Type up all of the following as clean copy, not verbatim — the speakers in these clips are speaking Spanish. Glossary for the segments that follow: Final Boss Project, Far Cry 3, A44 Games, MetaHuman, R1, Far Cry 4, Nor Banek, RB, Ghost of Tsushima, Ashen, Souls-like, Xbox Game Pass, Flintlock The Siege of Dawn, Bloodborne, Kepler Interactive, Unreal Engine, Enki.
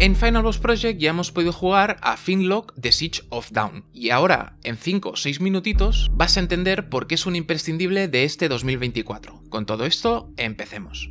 En Final Boss Project ya hemos podido jugar a Flintlock The Siege of Dawn, y ahora, en 5 o 6 minutitos, vas a entender por qué es un imprescindible de este 2024. Con todo esto, empecemos.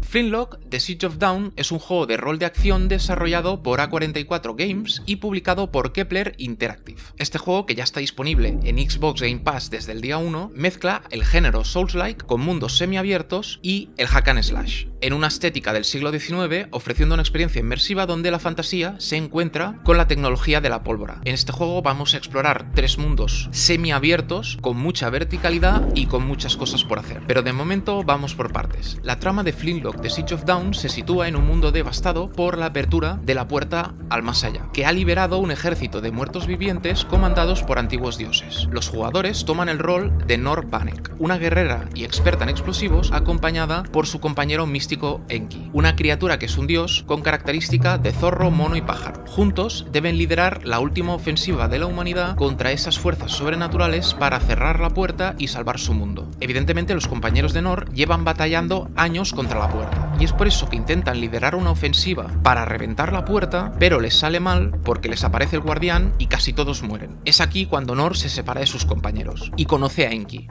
Flintlock The Siege of Dawn es un juego de rol de acción desarrollado por A44 Games y publicado por Kepler Interactive. Este juego, que ya está disponible en Xbox Game Pass desde el día 1, mezcla el género Souls-like con mundos semiabiertos y el hack and slash, en una estética del siglo XIX, ofreciendo una experiencia inmersiva donde la fantasía se encuentra con la tecnología de la pólvora. En este juego vamos a explorar 3 mundos semiabiertos con mucha verticalidad y con muchas cosas por hacer. Pero de momento vamos por partes. La trama de Flintlock The Siege of Dawn se sitúa en un mundo devastado por la apertura de la puerta al más allá, que ha liberado un ejército de muertos vivientes comandados por antiguos dioses. Los jugadores toman el rol de Nor Banek, una guerrera y experta en explosivos acompañada por su compañero místico Enki, una criatura que es un dios con característica de zorro, mono y pájaro. Juntos deben liderar la última ofensiva de la humanidad contra esas fuerzas sobrenaturales para cerrar la puerta y salvar su mundo. Evidentemente los compañeros de Nor llevan batallando años contra la puerta, y es por eso que intentan liderar una ofensiva para reventar la puerta, pero les sale mal porque les aparece el guardián y casi todos mueren. Es aquí cuando Nor se separa de sus compañeros y conoce a Enki.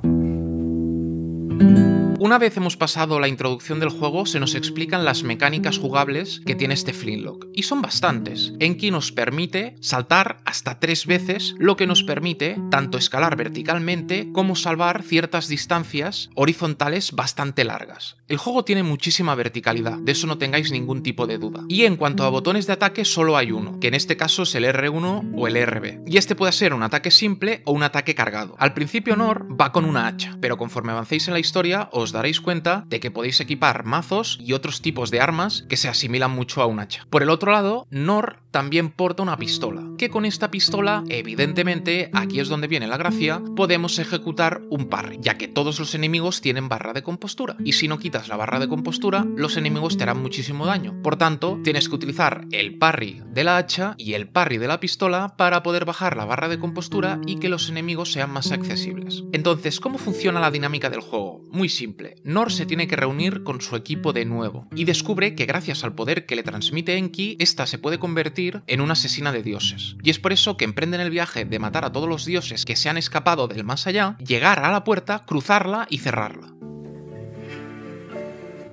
Una vez hemos pasado la introducción del juego, se nos explican las mecánicas jugables que tiene este Flintlock, y son bastantes. Enki nos permite saltar hasta 3 veces, lo que nos permite tanto escalar verticalmente como salvar ciertas distancias horizontales bastante largas. El juego tiene muchísima verticalidad, de eso no tengáis ningún tipo de duda. Y en cuanto a botones de ataque, solo hay uno, que en este caso es el R1 o el RB, y este puede ser un ataque simple o un ataque cargado. Al principio Nor va con una hacha, pero conforme avancéis en la historia os daréis cuenta de que podéis equipar mazos y otros tipos de armas que se asimilan mucho a un hacha. Por el otro lado, Nor también porta una pistola, que con esta pistola, evidentemente, aquí es donde viene la gracia, podemos ejecutar un parry, ya que todos los enemigos tienen barra de compostura, y si no quitas la barra de compostura, los enemigos te harán muchísimo daño. Por tanto, tienes que utilizar el parry de la hacha y el parry de la pistola para poder bajar la barra de compostura y que los enemigos sean más accesibles. Entonces, ¿cómo funciona la dinámica del juego? Muy simple. Nor se tiene que reunir con su equipo de nuevo y descubre que gracias al poder que le transmite Enki, esta se puede convertir en una asesina de dioses. Y es por eso que emprenden el viaje de matar a todos los dioses que se han escapado del más allá, llegar a la puerta, cruzarla y cerrarla.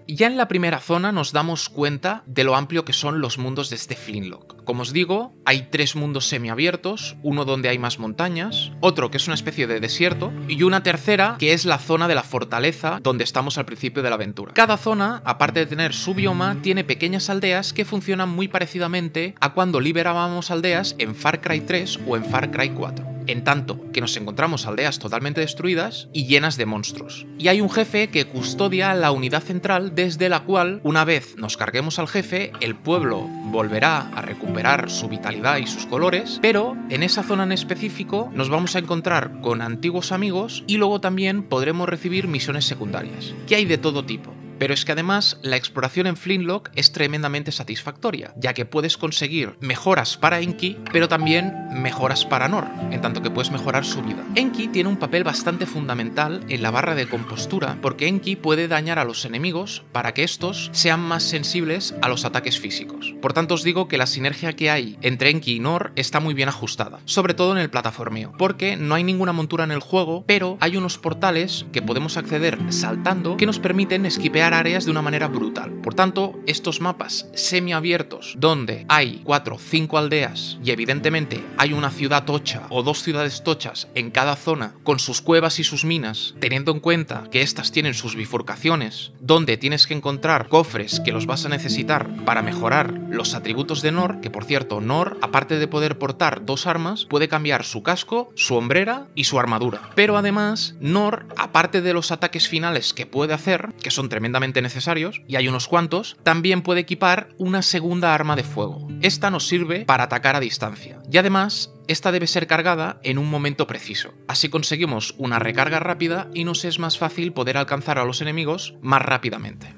Ya en la primera zona nos damos cuenta de lo amplio que son los mundos de este Flintlock. Como os digo, hay 3 mundos semiabiertos, uno donde hay más montañas, otro que es una especie de desierto, y una tercera que es la zona de la fortaleza donde estamos al principio de la aventura. Cada zona, aparte de tener su bioma, tiene pequeñas aldeas que funcionan muy parecidamente a cuando liberábamos aldeas en Far Cry 3 o en Far Cry 4. En tanto que nos encontramos aldeas totalmente destruidas y llenas de monstruos. Y hay un jefe que custodia la unidad central desde la cual, una vez nos carguemos al jefe, el pueblo volverá a recuperar su vitalidad y sus colores, pero en esa zona en específico nos vamos a encontrar con antiguos amigos y luego también podremos recibir misiones secundarias, que hay de todo tipo. Pero es que además la exploración en Flintlock es tremendamente satisfactoria, ya que puedes conseguir mejoras para Enki, pero también mejoras para Nor, en tanto que puedes mejorar su vida. Enki tiene un papel bastante fundamental en la barra de compostura, porque Enki puede dañar a los enemigos para que estos sean más sensibles a los ataques físicos. Por tanto os digo que la sinergia que hay entre Enki y Nor está muy bien ajustada, sobre todo en el plataformeo, porque no hay ninguna montura en el juego, pero hay unos portales que podemos acceder saltando que nos permiten esquipear áreas de una manera brutal. Por tanto, estos mapas semiabiertos donde hay 4 o 5 aldeas y evidentemente hay una ciudad tocha o 2 ciudades tochas en cada zona con sus cuevas y sus minas, teniendo en cuenta que estas tienen sus bifurcaciones, donde tienes que encontrar cofres que los vas a necesitar para mejorar los atributos de Nor, que por cierto Nor, aparte de poder portar 2 armas, puede cambiar su casco, su hombrera y su armadura. Pero además, Nor, aparte de los ataques finales que puede hacer, que son tremendos necesarios, y hay unos cuantos, también puede equipar una segunda arma de fuego. Esta nos sirve para atacar a distancia. Y además, esta debe ser cargada en un momento preciso. Así conseguimos una recarga rápida y nos es más fácil poder alcanzar a los enemigos más rápidamente.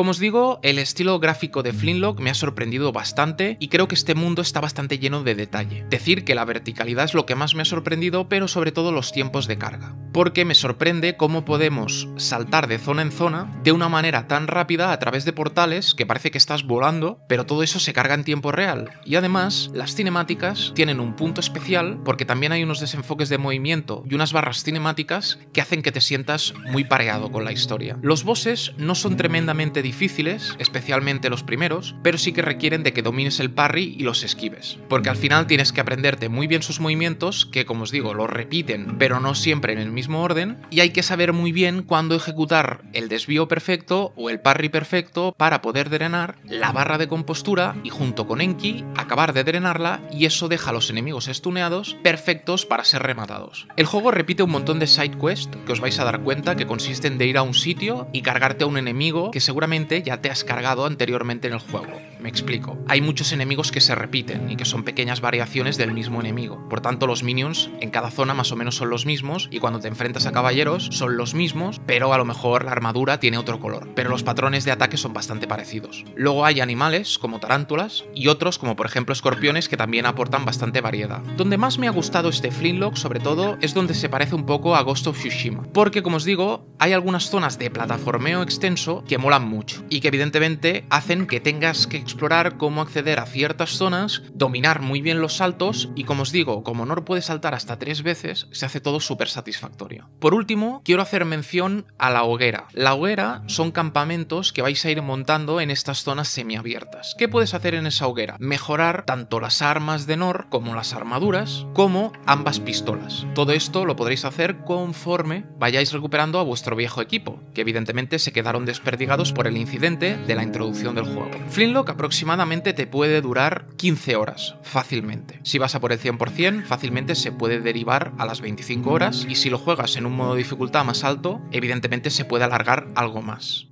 Como os digo, el estilo gráfico de Flintlock me ha sorprendido bastante y creo que este mundo está bastante lleno de detalle. Decir que la verticalidad es lo que más me ha sorprendido, pero sobre todo los tiempos de carga, porque me sorprende cómo podemos saltar de zona en zona de una manera tan rápida a través de portales que parece que estás volando, pero todo eso se carga en tiempo real. Y además, las cinemáticas tienen un punto especial porque también hay unos desenfoques de movimiento y unas barras cinemáticas que hacen que te sientas muy pareado con la historia. Los bosses no son tremendamente difíciles, especialmente los primeros, pero sí que requieren de que domines el parry y los esquives, porque al final tienes que aprenderte muy bien sus movimientos, que como os digo, los repiten, pero no siempre en el mismo orden, y hay que saber muy bien cuándo ejecutar el desvío perfecto o el parry perfecto para poder drenar la barra de compostura y junto con Enki acabar de drenarla, y eso deja a los enemigos estuneados perfectos para ser rematados. El juego repite un montón de side quest que os vais a dar cuenta que consisten de ir a un sitio y cargarte a un enemigo que seguramente ya te has cargado anteriormente en el juego. Me explico. Hay muchos enemigos que se repiten y que son pequeñas variaciones del mismo enemigo. Por tanto, los minions en cada zona más o menos son los mismos y cuando te enfrentas a caballeros son los mismos, pero a lo mejor la armadura tiene otro color. Pero los patrones de ataque son bastante parecidos. Luego hay animales como tarántulas y otros como por ejemplo escorpiones que también aportan bastante variedad. Donde más me ha gustado este Flintlock sobre todo es donde se parece un poco a Ghost of Tsushima, porque como os digo, hay algunas zonas de plataformeo extenso que molan mucho y que evidentemente hacen que tengas que explorar cómo acceder a ciertas zonas, dominar muy bien los saltos y como os digo, como Nor puede saltar hasta 3 veces, se hace todo súper satisfactorio. Por último, quiero hacer mención a la hoguera. La hoguera son campamentos que vais a ir montando en estas zonas semiabiertas. ¿Qué puedes hacer en esa hoguera? Mejorar tanto las armas de Nor como las armaduras, como ambas pistolas. Todo esto lo podréis hacer conforme vayáis recuperando a vuestro viejo equipo, que evidentemente se quedaron desperdigados por el incidente de la introducción del juego. Flintlock aproximadamente te puede durar 15 horas, fácilmente. Si vas a por el 100%, fácilmente se puede derivar a las 25 horas y si lo juegas en un modo de dificultad más alto, evidentemente se puede alargar algo más.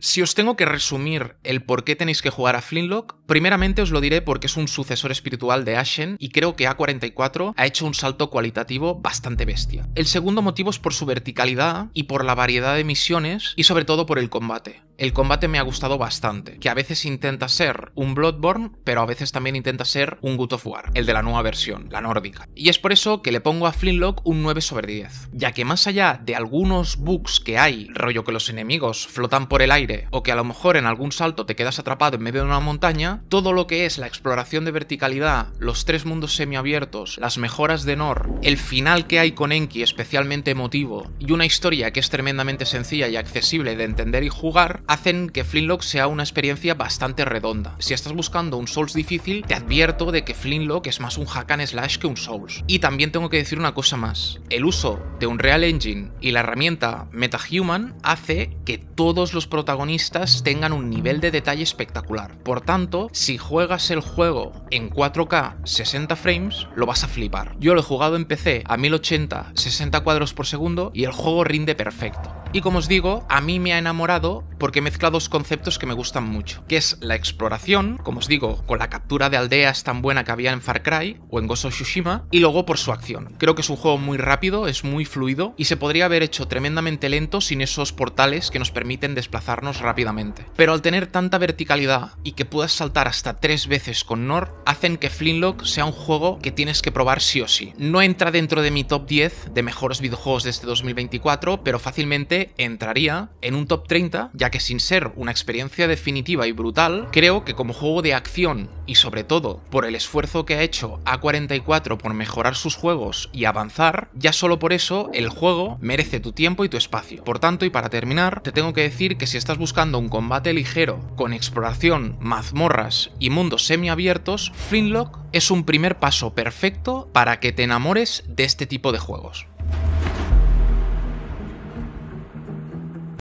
Si os tengo que resumir el por qué tenéis que jugar a Flintlock, primeramente os lo diré porque es un sucesor espiritual de Ashen y creo que A44 ha hecho un salto cualitativo bastante bestia. El segundo motivo es por su verticalidad y por la variedad de misiones y sobre todo por el combate. El combate me ha gustado bastante, que a veces intenta ser un Bloodborne, pero a veces también intenta ser un God of War, el de la nueva versión, la nórdica. Y es por eso que le pongo a Flintlock un 9 sobre 10, ya que más allá de algunos bugs que hay, rollo que los enemigos flotan por el aire, o que a lo mejor en algún salto te quedas atrapado en medio de una montaña, todo lo que es la exploración de verticalidad, los 3 mundos semiabiertos, las mejoras de Nor, el final que hay con Enki especialmente emotivo, y una historia que es tremendamente sencilla y accesible de entender y jugar, hacen que Flintlock sea una experiencia bastante redonda. Si estás buscando un Souls difícil, te advierto de que Flintlock es más un hack and slash que un Souls. Y también tengo que decir una cosa más. El uso de Unreal Engine y la herramienta MetaHuman hace que todos los protagonistas tengan un nivel de detalle espectacular. Por tanto, si juegas el juego en 4K 60 frames, lo vas a flipar. Yo lo he jugado en PC a 1080, 60 cuadros por segundo y el juego rinde perfecto. Y como os digo, a mí me ha enamorado porque mezcla 2 conceptos que me gustan mucho, que es la exploración, como os digo, con la captura de aldeas tan buena que había en Far Cry o en Ghost of Tsushima, y luego por su acción. Creo que es un juego muy rápido, es muy fluido y se podría haber hecho tremendamente lento sin esos portales que nos permiten desplazarnos rápidamente. Pero al tener tanta verticalidad y que puedas saltar hasta 3 veces con Nor, hacen que Flintlock sea un juego que tienes que probar sí o sí. No entra dentro de mi top 10 de mejores videojuegos de este 2024, pero fácilmente entraría en un top 30, ya que sin ser una experiencia definitiva y brutal, creo que como juego de acción y sobre todo por el esfuerzo que ha hecho A44 por mejorar sus juegos y avanzar, ya solo por eso el juego merece tu tiempo y tu espacio. Por tanto, y para terminar, te tengo que decir que si estás buscando un combate ligero con exploración, mazmorras y mundos semiabiertos, Flintlock es un primer paso perfecto para que te enamores de este tipo de juegos.